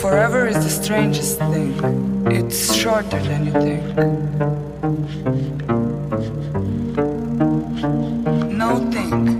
Forever is the strangest thing. It's shorter than you think. No think.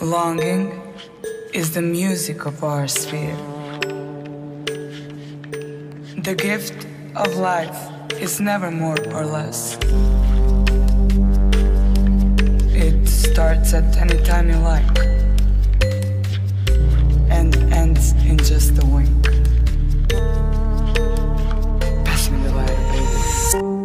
Longing is the music of our sphere. The gift of life is never more or less. It starts at any time you like and ends in just a wink. Pass me the lighter, baby.